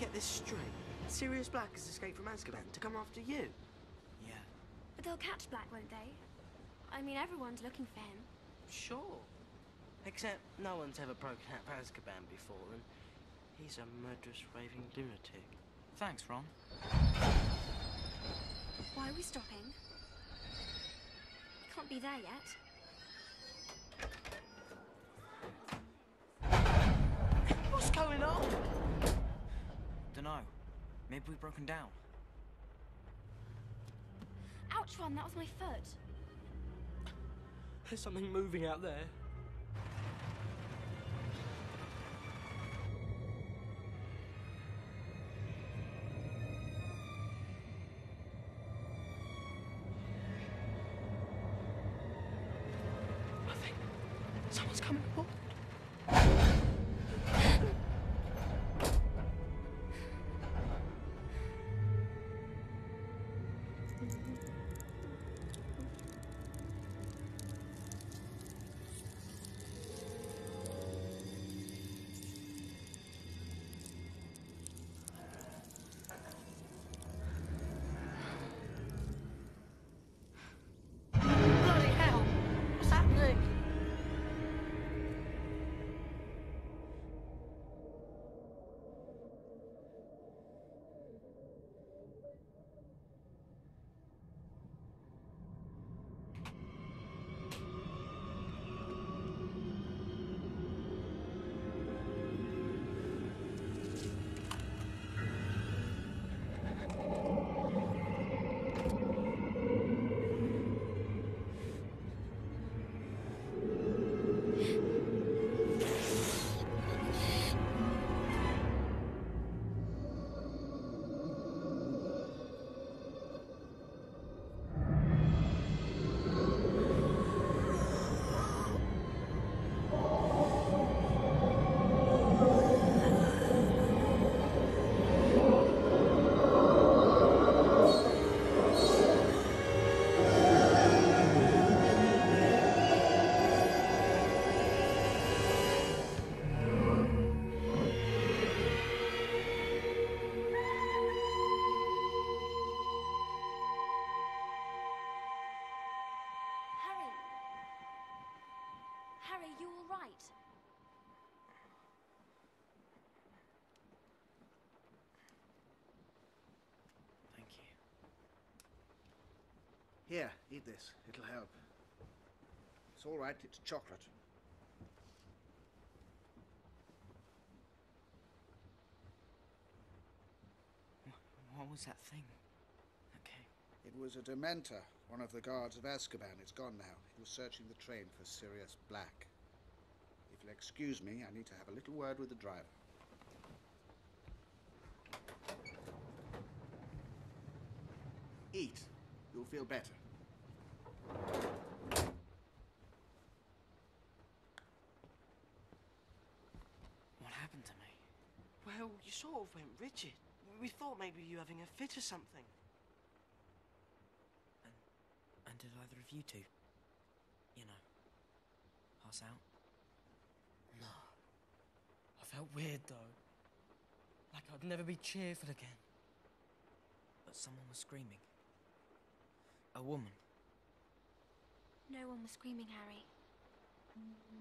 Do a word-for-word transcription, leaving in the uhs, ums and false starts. get this straight. Sirius Black has escaped from Azkaban to come after you. Yeah. But they'll catch Black, won't they? I mean, everyone's looking for him. Sure. Except no one's ever broken out of Azkaban before, and he's a murderous, raving lunatic. Thanks, Ron. Why are we stopping? Can't be there yet. What's going on? Dunno. Maybe we've broken down. Ouch, Ron, that was my foot. There's something moving out there. Here, eat this. It'll help. It's all right. It's chocolate. What was that thing? Okay. It was a Dementor, one of the guards of Azkaban. It's gone now. It was searching the train for Sirius Black. If you'll excuse me, I need to have a little word with the driver. Eat. You'll feel better. What happened to me? Well, you sort of went rigid. We thought maybe you were having a fit or something. And, and did either of you two, you know, pass out? No. I felt weird, though. Like I'd never be cheerful again. But someone was screaming. A woman. No one was screaming, Harry. Mm-hmm.